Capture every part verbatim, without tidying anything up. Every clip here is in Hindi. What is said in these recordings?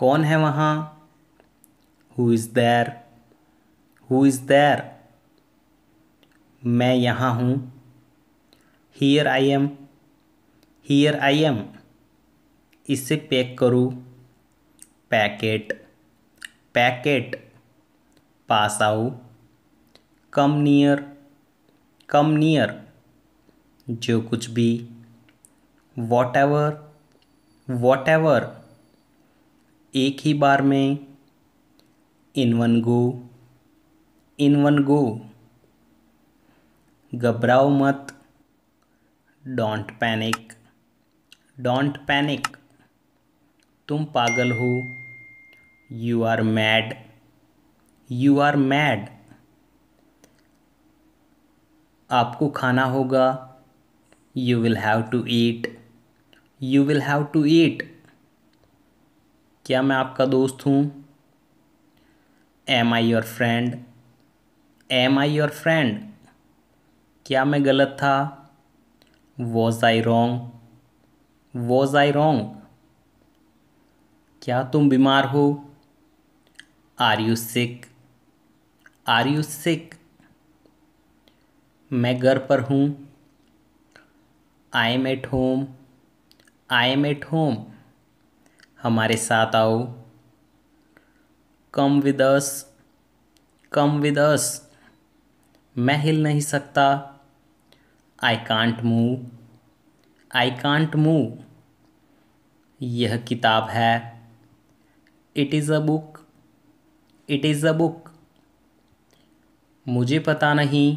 कौन है वहाँ, who is there, who is there, मैं यहाँ हूँ, here I am, here I am, इसे पैक करो, पैकेट, पैकेट, पास आओ, कम नियर, कम नियर, जो कुछ भी, व्हाटएवर, व्हाटएवर, एक ही बार में, in one go, in one go, घबराओ मत, डोंट पैनिक, डोंट पैनिक, तुम पागल हो, you are mad, you are mad, आपको खाना होगा, you will have to eat, you will have to eat, क्या मैं आपका दोस्त हूँ, am I your friend, am I your friend, क्या मैं गलत था, was I wrong, was I wrong, क्या तुम बीमार हो, are you sick, are you sick, मैं घर पर हूँ, I am at home, I am at home, हमारे साथ आओ, come with us, come with us, मैं हिल नहीं सकता, I can't move, I can't move, यह किताब है, it is a book, it is a book, मुझे पता नहीं,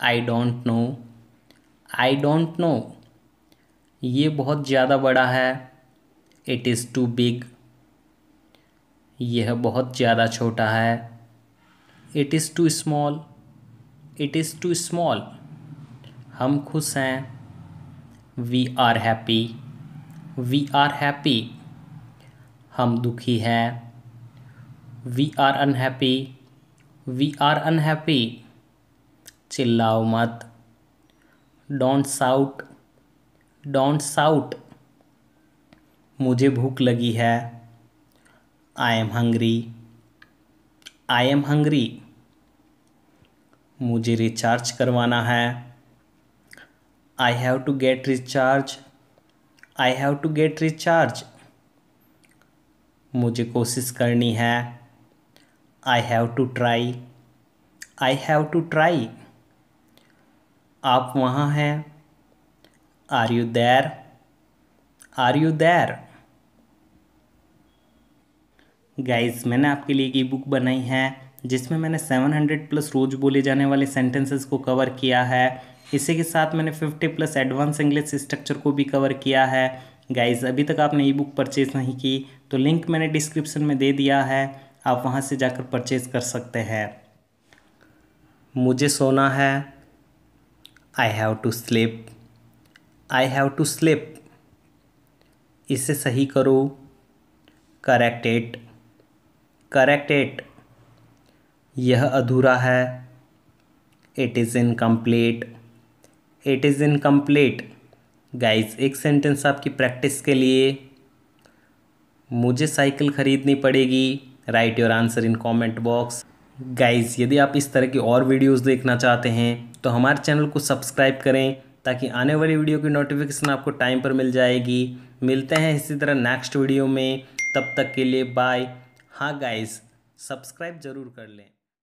I don't know, I don't know, ये बहुत ज़्यादा बड़ा है, इट इज़ टू बिग, यह बहुत ज़्यादा छोटा है, it is too small, it is too small, हम खुश हैं, we are happy, we are happy, हम दुखी हैं, we are unhappy, we are unhappy, चिल्लाओ मत, डोंट साउट, डोंट साउट, मुझे भूख लगी है, I am hungry, I am hungry, मुझे रिचार्ज करवाना है, I have to get recharge, I have to get recharge, मुझे कोशिश करनी है, I have to try, I have to try, आप वहाँ हैं, are you there, are you there. Guys, मैंने आपके लिए एक ई बुक बनाई है जिसमें मैंने सात सौ प्लस रोज़ बोले जाने वाले सेंटेंसेस को कवर किया है। इसी के साथ मैंने पचास प्लस एडवांस इंग्लिश स्ट्रक्चर को भी कवर किया है। गाइज़, अभी तक आपने ई बुक परचेज़ नहीं की तो लिंक मैंने डिस्क्रिप्शन में दे दिया है, आप वहां से जाकर परचेज़ कर सकते हैं। मुझे सोना है, I have to sleep, I have to sleep, इसे सही करो, करेक्ट इट, करेक्ट इट, यह अधूरा है, it is incomplete, it is incomplete. Guys, एक सेंटेंस आपकी प्रैक्टिस के लिए। मुझे साइकिल ख़रीदनी पड़ेगी, write your answer in comment box. Guys, यदि आप इस तरह की और वीडियोस देखना चाहते हैं तो हमारे चैनल को सब्सक्राइब करें ताकि आने वाली वीडियो की नोटिफिकेशन आपको टाइम पर मिल जाएगी। मिलते हैं इसी तरह नेक्स्ट वीडियो में, तब तक के लिए बाय। हाँ गाइज़, सब्सक्राइब ज़रूर कर लें।